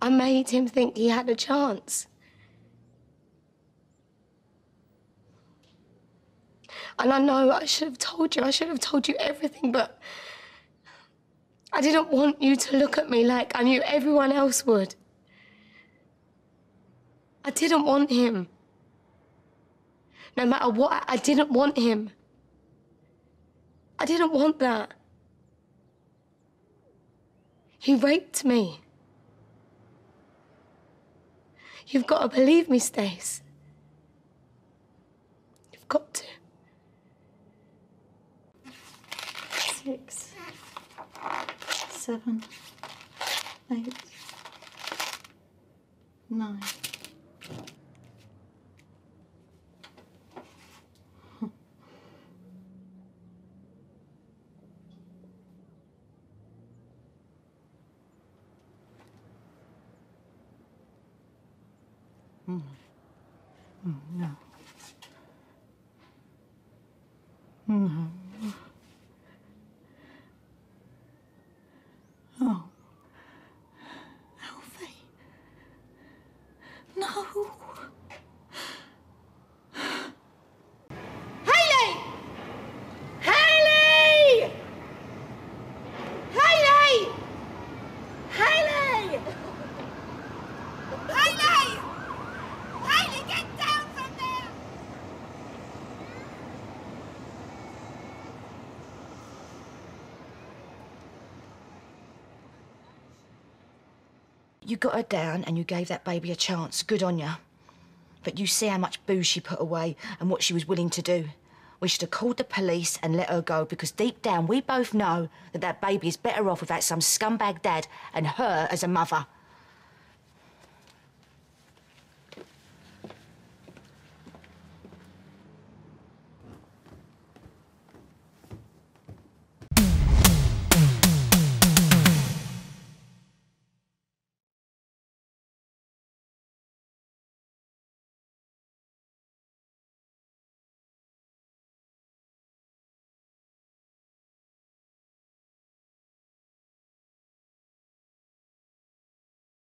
I made him think he had a chance. And I know I should have told you. I should have told you everything, but I didn't want you to look at me like I knew everyone else would. I didn't want him. No matter what, I didn't want him. I didn't want that. He raped me. You've got to believe me, Stace. You've got to. 6, 7, 8, 9. No. Oh. Alfie. No. Hayley! Hayley! Hayley! Hayley! Hayley! Hayley, get down from there! You got her down and you gave that baby a chance. Good on you. But you see how much booze she put away and what she was willing to do. We should have called the police and let her go, because deep down we both know that that baby is better off without some scumbag dad and her as a mother.